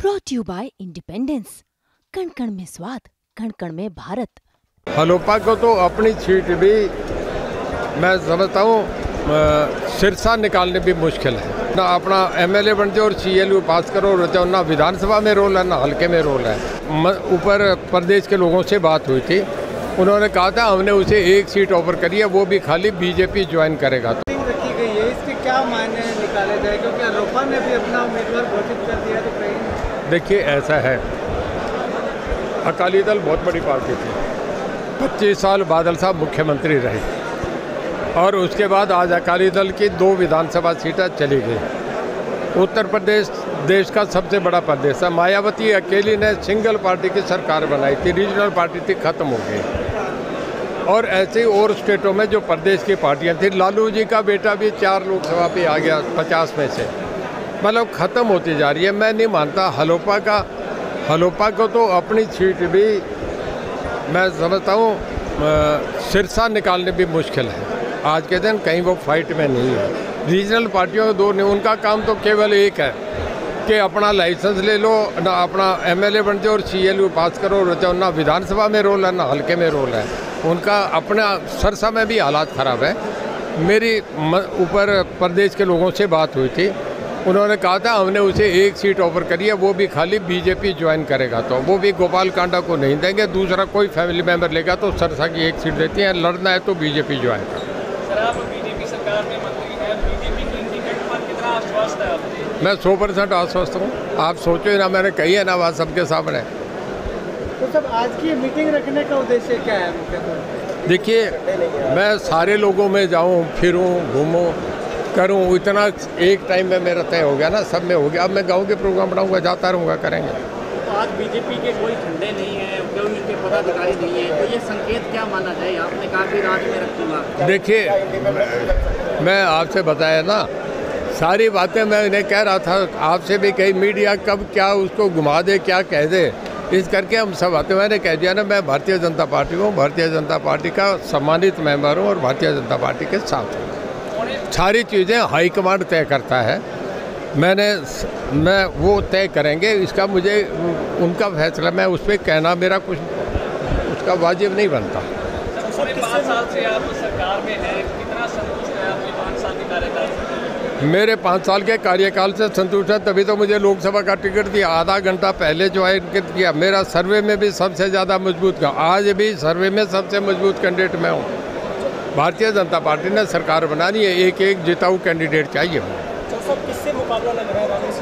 Brought you bye independence. कण कण में स्वाद, कण कण में भारत। हनोपा को तो अपनी सीट भी मैं समझता हूँ सिरसा निकालने भी मुश्किल है ना। अपना एमएलए बन जाओ और सीएलयू पास करो, रचाओ ना विधानसभा में रोल है ना हल्के में रोल है। ऊपर प्रदेश के लोगों से बात हुई थी, उन्होंने कहा था हमने उसे एक सीट ऑफर करी है, वो भी खाली बीजेपी ज्वाइन करेगा। तो रखी गई है, इसके क्या मायने निकाले जाए, क्योंकि हनोपा ने भी अपना उम्मीदवार घोषित कर दिया। तो देखिए ऐसा है, अकाली दल बहुत बड़ी पार्टी थी, 25 साल बादल साहब मुख्यमंत्री रहे और उसके बाद आज अकाली दल की 2 विधानसभा सीटें चली गई। उत्तर प्रदेश देश का सबसे बड़ा प्रदेश है, मायावती अकेली ने सिंगल पार्टी की सरकार बनाई थी, रीजनल पार्टी थी, खत्म हो गई। और ऐसे और स्टेटों में जो प्रदेश की पार्टियां थी, लालू जी का बेटा भी 4 लोकसभा पे आ गया 50 में से, मतलब ख़त्म होती जा रही है। मैं नहीं मानता हनोपा को तो अपनी सीट भी मैं समझता हूँ सिरसा निकालने भी मुश्किल है। आज के दिन कहीं वो फाइट में नहीं है। रीजनल पार्टियों के 2 ने, उनका काम तो केवल एक है कि अपना लाइसेंस ले लो ना, अपना एमएलए बन जाओ और सीएलयू पास करो, रचाओ ना विधानसभा में रोल है ना हल्के में रोल है। उनका अपना सरसा में भी हालात ख़राब है। मेरी ऊपर प्रदेश के लोगों से बात हुई थी, उन्होंने कहा था हमने उसे एक सीट ऑफर करी है, वो भी खाली बीजेपी ज्वाइन करेगा। तो वो भी गोपाल कांडा को नहीं देंगे, दूसरा कोई फैमिली मेम्बर लेगा तो सरसा की एक सीट देती है। लड़ना है तो बीजेपी ज्वाइन करो। बीजेपी सरकार में मंत्री है, बीजेपी की टिकट पर कितना आश्वस्त है आपने? मैं 100% आश्वस्त हूँ। आप सोचो ना, मैंने कही है ना बात सबके सामने। तो सब आज की मीटिंग रखने का उद्देश्य क्या है? देखिए मैं सारे लोगों में जाऊँ, फिरूँ, घूमूँ, करूँ, इतना एक टाइम में मेरा तय हो गया ना, सब में हो गया। अब मैं गाँव के प्रोग्राम बनाऊंगा, जाता रहूँगा, करेंगे। तो आज बीजेपी के कोई झंडे नहीं है, कोई उनके पदाधिकारी नहीं है, तो ये संकेत क्या माना जाए? आपने कहा कि राज्य में रखूँगा। देखिए मैं आपसे बताया ना सारी बातें, मैं इन्हें कह रहा था, आपसे भी कही मीडिया कब क्या उसको घुमा दे, क्या कह दे, इस करके हम सब आते। मैंने कह दिया ना मैं भारतीय जनता पार्टी हूँ, भारतीय जनता पार्टी का सम्मानित मेंबर हूँ और भारतीय जनता पार्टी के साथ हूँ। सारी चीज़ें हाईकमांड तय करता है। मैं वो तय करेंगे, इसका मुझे उनका फैसला, मैं उस पर कहना मेरा कुछ उसका वाजिब नहीं बनता। सर 5 साल से आप सरकार में हैं, कितना संतुष्ट है आपके 5 साल के कार्यकाल से? मेरे 5 साल के कार्यकाल से संतुष्ट है, तभी तो मुझे लोकसभा का टिकट दिया। आधा घंटा पहले ज्वाइन किया, मेरा सर्वे में भी सबसे ज़्यादा मजबूत का, आज भी सर्वे में सबसे मजबूत कैंडिडेट मैं हूँ। भारतीय जनता पार्टी ने सरकार बनानी है, एक एक जिताऊ कैंडिडेट चाहिए। किससे मुकाबला लग रहा है? कांग्रेस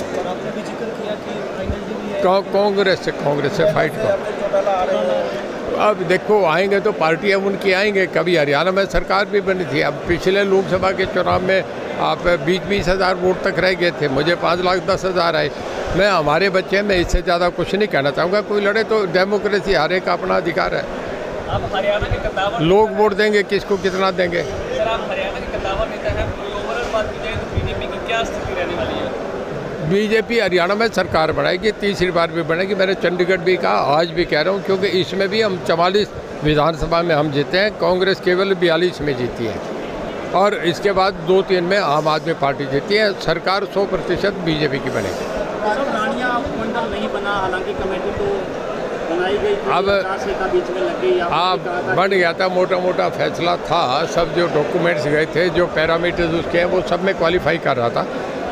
से फाइट करो। अब देखो आएंगे तो पार्टियां उनकी आएंगे, कभी हरियाणा में सरकार भी बनी थी। अब पिछले लोकसभा के चुनाव में आप 20-20 हज़ार वोट तक रह गए थे, मुझे 5,10,000 आए। मैं हमारे बच्चे में इससे ज़्यादा कुछ नहीं कहना चाहूँगा। कोई लड़े तो डेमोक्रेसी, हर एक का अपना अधिकार है। आप हरियाणा के कद्दावर लोग वोट देंगे, किसको कितना देंगे। सर आप हरियाणा के कद्दावर नेता हैं, ओवरऑल बात की जाए तो बीजेपी की क्या स्थिति रहने वाली है? बीजेपी हरियाणा में सरकार बनाएगी, तीसरी बार भी बनाएगी। मैंने चंडीगढ़ भी कहा, आज भी कह रहा हूँ, क्योंकि इसमें भी हम 44 विधानसभा में हम जीते हैं, कांग्रेस केवल 42 में जीती है और इसके बाद 2-3 में आम आदमी पार्टी जीती है। सरकार 100% बीजेपी की बनेगी। रानिया कोंडा नहीं बना, हालांकि कमेटी को अब आप बन गया था, मोटा मोटा फैसला था, सब जो डॉक्यूमेंट्स गए थे, जो पैरामीटर्स उसके हैं, वो सब में क्वालिफाई कर रहा था,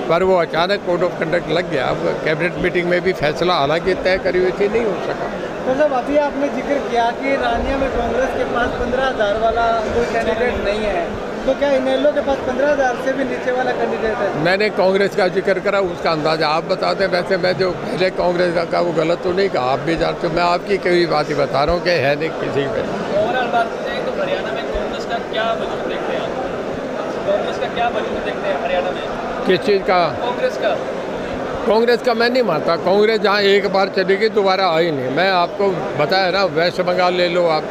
पर वो अचानक कोड ऑफ कंडक्ट लग गया। अब कैबिनेट मीटिंग में भी फैसला हालांकि तय करी हुई थी, नहीं हो सका। मतलब अभी आपने जिक्र किया कि रानिया में कांग्रेस के पास 15,000 वाला कोई कैंडिडेट नहीं है, तो क्या इनेलो के पास 15,000 से भी नीचे वाला कैंडिडेट है? मैंने कांग्रेस का जिक्र करा, उसका अंदाजा आप बताते हैं। वैसे मैं जो पहले कांग्रेस का कहा वो गलत तो नहीं कहा, आप भी जानते हो। मैं आपकी कई बातें बता रहा हूँ कि है नहीं किसी पे। ओवरऑल बात करें तो हरियाणा में कांग्रेस का क्या वजूद देखते हैं? कांग्रेस का क्या वजूद देखते हैं हरियाणा में? किस चीज़ का? कांग्रेस का। कांग्रेस का मैं नहीं मानता। कांग्रेस जहाँ एक बार चली गई दोबारा आई नहीं। मैं आपको बताया ना, वेस्ट बंगाल ले लो आप,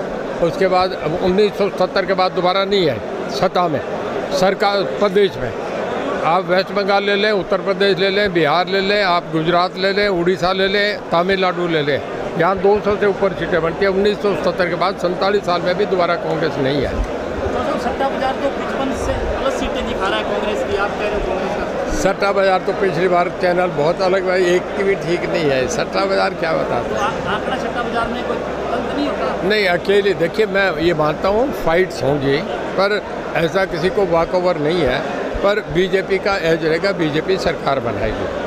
उसके बाद 1970 के बाद दोबारा नहीं आई सत्ता में सरकार प्रदेश में। आप वेस्ट बंगाल ले लें, उत्तर प्रदेश ले लें, बिहार ले लें, आप गुजरात ले लें, उड़ीसा ले लें, तमिलनाडु ले लें, यहाँ 200 से ऊपर सीटें बनती है। 1970 के बाद 47 साल में भी दोबारा कांग्रेस नहीं है। तो सत्ता बाजार तो 55 से प्लस सीटें दिखा रहा है कांग्रेस की, आप कह रहे हो कांग्रेस का सट्टा बाजार तो पिछली बार चैनल बहुत अलग भाई, एक की भी ठीक नहीं है। सट्टा बाजार क्या बताते हैं, सट्टा बाजार में कोई अंत नहीं होता। नहीं अकेले देखिए, मैं ये मानता हूँ फाइट्स होंगी, पर ऐसा किसी को वॉक ओवर नहीं है। पर बीजेपी का एज रहेगा, बीजेपी सरकार बनाएगी।